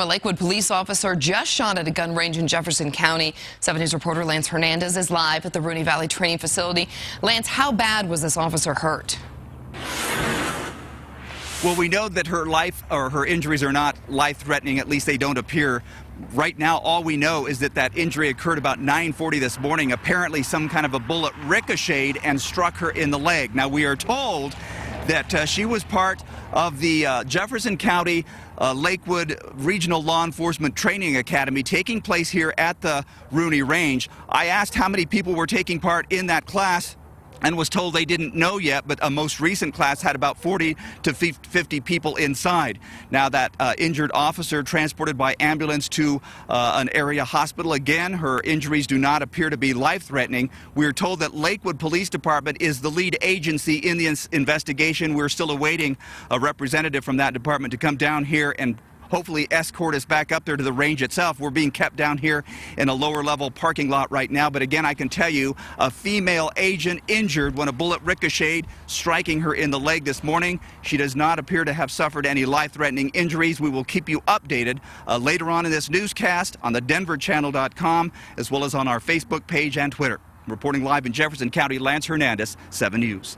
A Lakewood police officer just shot at a gun range in Jefferson County. 7 News reporter Lance Hernandez is live at the Rooney Valley Training Facility. Lance, how bad was this officer hurt? Well, we know that her injuries are not life-threatening. At least they don't appear. Right now, all we know is that that injury occurred about 9:40 this morning. Apparently, some kind of a bullet ricocheted and struck her in the leg. Now, we are told that she was part of the Jefferson County Lakewood Regional Law Enforcement Training Academy taking place here at the Rooney Range. I asked how many people were taking part in that class and was told they didn't know yet, but a most recent class had about 40 to 50 people inside. Now that injured officer transported by ambulance to an area hospital. Again, her injuries do not appear to be life-threatening. We're told that Lakewood Police Department is the lead agency in the investigation. We're still awaiting a representative from that department to come down here and hopefully escort us back up there to the range itself. We're being kept down here in a lower level parking lot right now. But again, I can tell you a female agent injured when a bullet ricocheted, striking her in the leg this morning. She does not appear to have suffered any life-threatening injuries. We will keep you updated later on in this newscast on the DenverChannel.com, as well as on our Facebook page and Twitter. Reporting live in Jefferson County, Lance Hernandez, 7 News.